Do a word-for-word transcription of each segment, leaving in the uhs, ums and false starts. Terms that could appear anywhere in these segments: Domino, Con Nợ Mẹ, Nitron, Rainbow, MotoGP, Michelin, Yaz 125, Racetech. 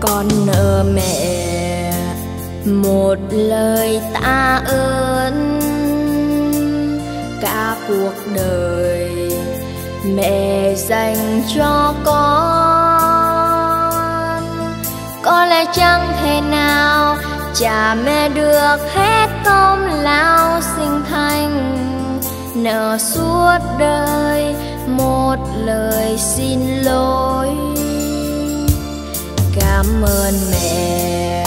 con nợ mẹ một lời tạ ơn. Cả cuộc đời mẹ dành cho con, có lẽ chẳng thể nào trả mẹ được hết công lao sinh thành. Nợ suốt đời một lời xin lỗi. Cảm ơn mẹ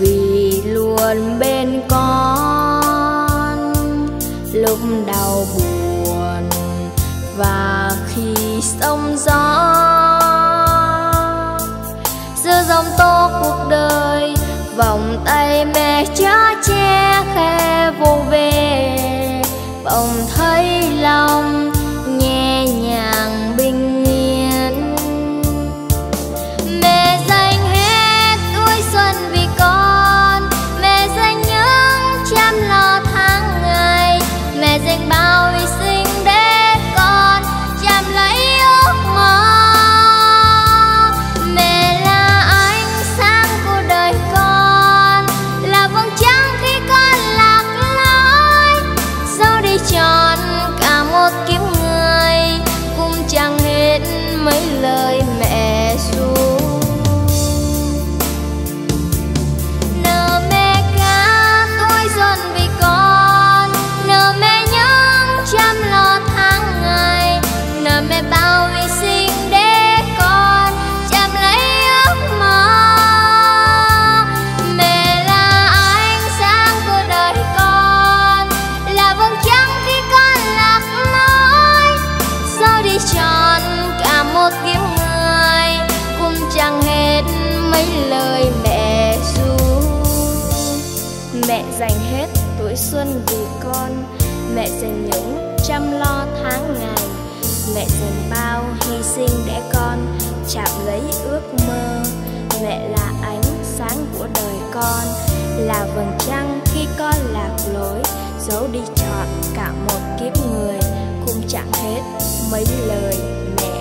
vì luôn bên con lúc đau buồn và khi sóng gió. Giữa dòng tố cuộc đời, vòng tay mẹ chở che khe vô về, bỗng thấy lòng nhẹ nhàng bình yên. Mẹ dành hết tuổi xuân vì con, mẹ dành những chăm lo tháng ngày, mẹ dành bao hy sinh để con chạm lấy ước mơ. Mẹ là ánh sáng của đời con, là vầng trăng khi con lạc lối, dẫu đi tròn cả một kiếp người cũng chẳng hết mấy lời mẹ ru. Nợ mẹ cả tuổi xuân vì con, nợ mẹ những chăm lo tháng ngày, nợ mẹ bao hy sinh để con chạm lấy ước mơ. Mẹ là ánh sáng của đời con, là vầng trăng khi con lạc lối, dẫu đi tròn cả một kiếp người cũng chẳng hết mấy lời mẹ ru. Mẹ dành hết tuổi xuân vì con, mẹ dành những chăm lo tháng ngày, mẹ dành bao hy sinh để con chạm lấy ước mơ. Mẹ là ánh sáng của đời con, là vầng trăng khi con lạc lối, dẫu đi trọn cả một kiếp người cũng chẳng hết mấy lời mẹ.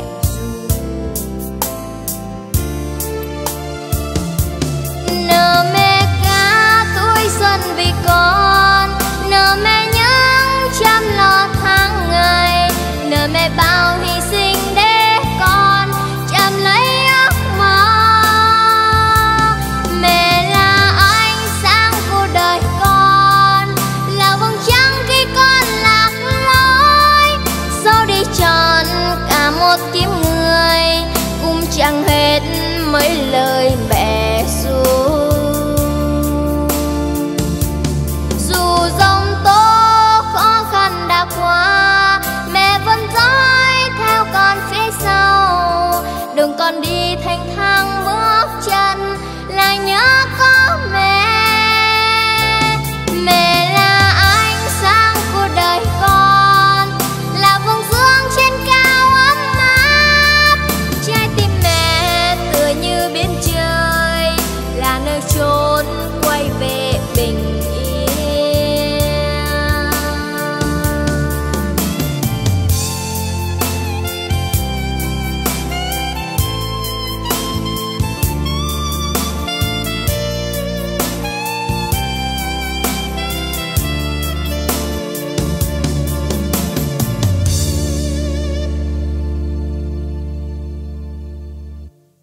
Nợ mẹ cả tuổi xuân vì con, nợ mẹ những chăm lo tháng ngày, nợ mẹ bao hy sinh để con chạm lấy ước mơ. Mẹ là ánh sáng của đời con, là vầng trăng khi con lạc lối, dẫu đi tròn cả một kiếp người cũng chẳng hết mấy lời mẹ ru. Con đi thanh thang bước chân là nhớ